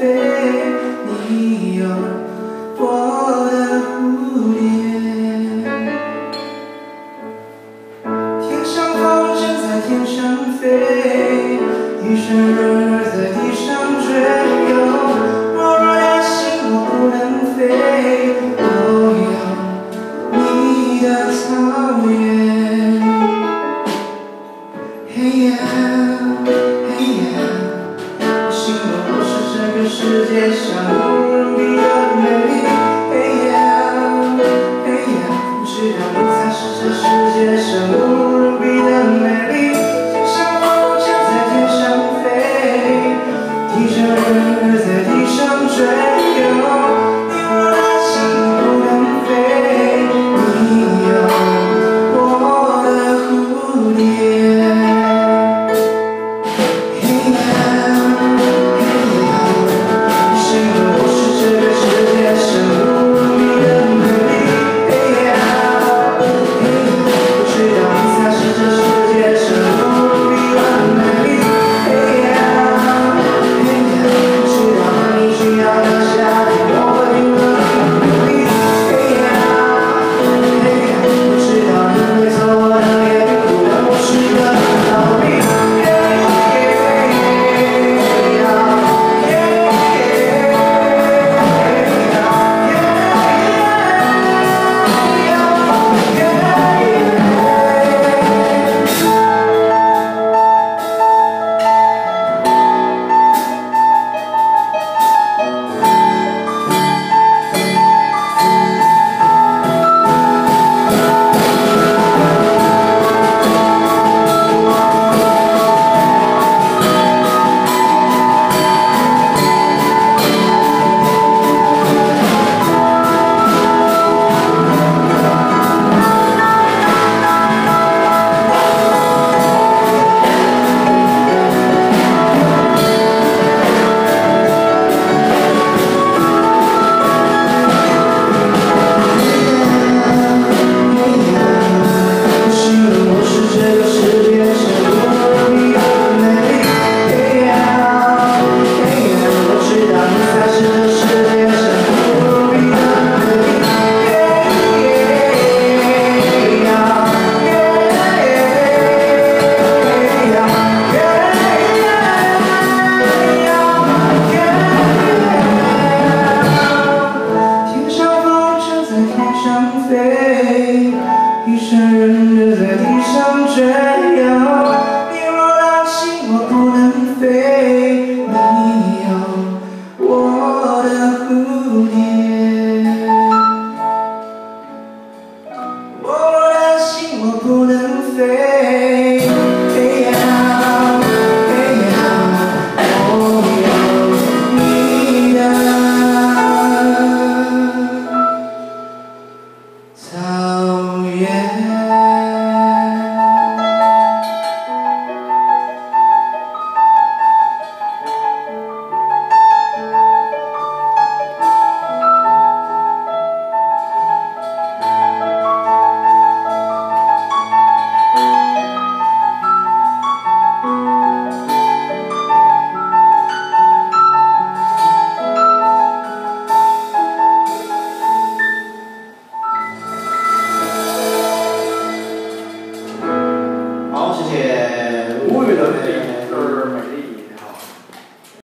被你有我的忽略。天上风筝在天上飞，雨声儿在地上追。我若担心我不能飞，我有你的草原。嘿呀。 幸福不是这个世界上无人比的美丽，嘿呀，嘿呀，只有你才是这世界上无人比的美丽。天上风筝在天上飞，地上人儿在地上追。